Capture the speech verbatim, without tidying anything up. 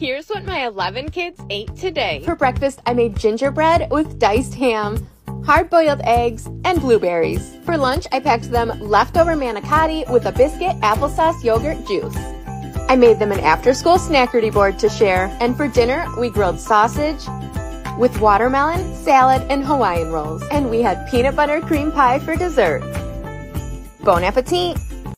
Here's what my eleven kids ate today. For breakfast, I made gingerbread with diced ham, hard-boiled eggs, and blueberries. For lunch, I packed them leftover manicotti with a biscuit, applesauce, yogurt, juice. I made them an after-school snackerty board to share. And for dinner, we grilled sausage with watermelon, salad, and Hawaiian rolls. And we had peanut butter cream pie for dessert. Bon appetit!